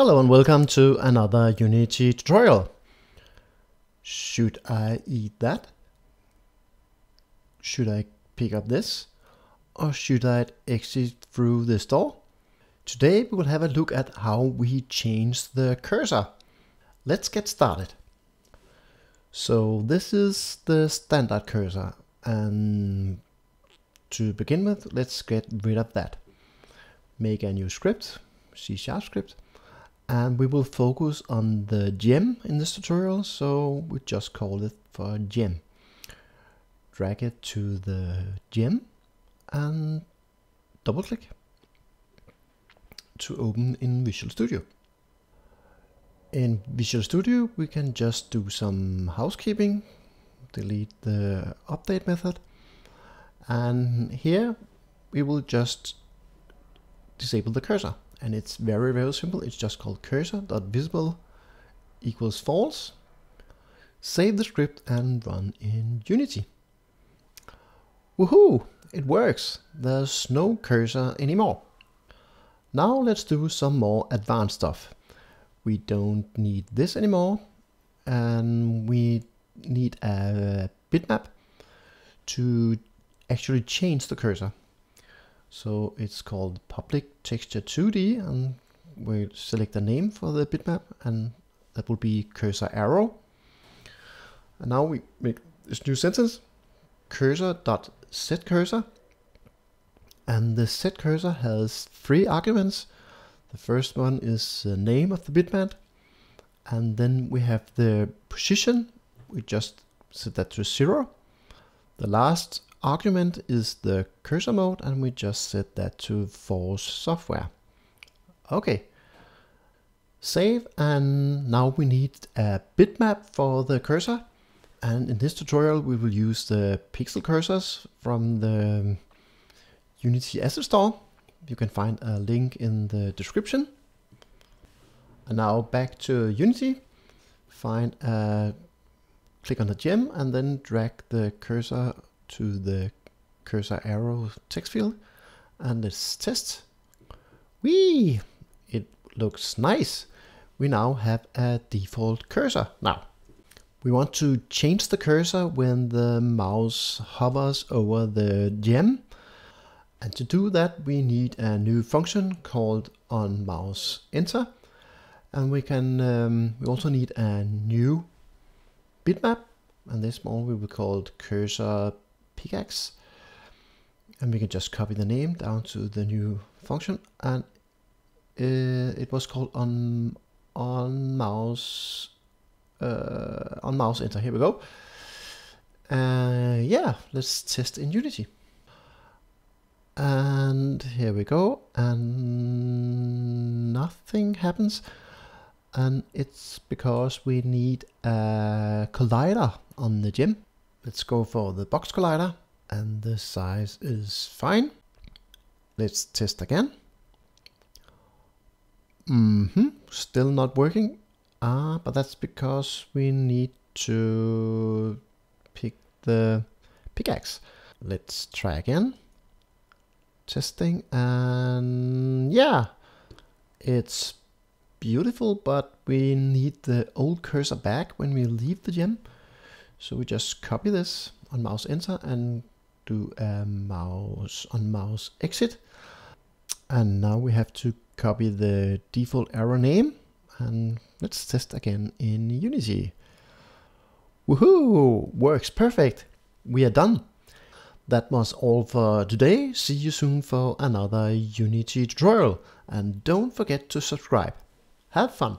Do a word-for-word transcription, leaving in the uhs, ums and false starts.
Hello and welcome to another Unity tutorial. Should I eat that? Should I pick up this? Or should I exit through this door? Today we will have a look at how we change the cursor. Let's get started. So this is the standard cursor, and to begin with let's get rid of that. Make a new script, C sharp script. And we will focus on the gem in this tutorial, so we just call it for gem. Drag it to the gem and double click to open in Visual Studio. In Visual Studio we can just do some housekeeping, delete the update method, and here we will just disable the cursor. And it's very, very simple. It's just called cursor.visible equals false. Save the script and run in Unity. Woohoo! It works. There's no cursor anymore. Now let's do some more advanced stuff. We don't need this anymore, and we need a bitmap to actually change the cursor. So it's called public texture two D, and we'll select a name for the bitmap, and that will be cursor arrow. And now we make this new sentence, cursor.setCursor, and the setCursor has three arguments. The first one is the name of the bitmap, and then we have the position. We just set that to zero. The last argument is the cursor mode, and we just set that to force software. Okay, save, and now we need a bitmap for the cursor, and in this tutorial we will use the Pixel Cursors from the Unity Asset Store. You can find a link in the description. And now back to Unity, find a, click on the gem and then drag the cursor to the cursor arrow text field, and let's test. Whee! It looks nice. We now have a default cursor. Now, we want to change the cursor when the mouse hovers over the gem, and to do that we need a new function called onMouseEnter, and we can um, we also need a new bitmap, and this one we will call cursor pickaxe, and we can just copy the name down to the new function, and uh, it was called on on mouse uh, on mouse enter. Here we go. Uh, yeah, let's test in Unity, and here we go, and nothing happens, and it's because we need a collider on the gem. Let's go for the box collider, and the size is fine. Let's test again. Mm-hmm, still not working. Ah, but that's because we need to pick the pickaxe. Let's try again. Testing, and yeah, it's beautiful, but we need the old cursor back when we leave the gem. So we just copy this on mouse enter and do a mouse on mouse exit. And now we have to copy the default arrow name, and let's test again in Unity. Woohoo! Works perfect. We are done. That was all for today. See you soon for another Unity tutorial, and don't forget to subscribe. Have fun.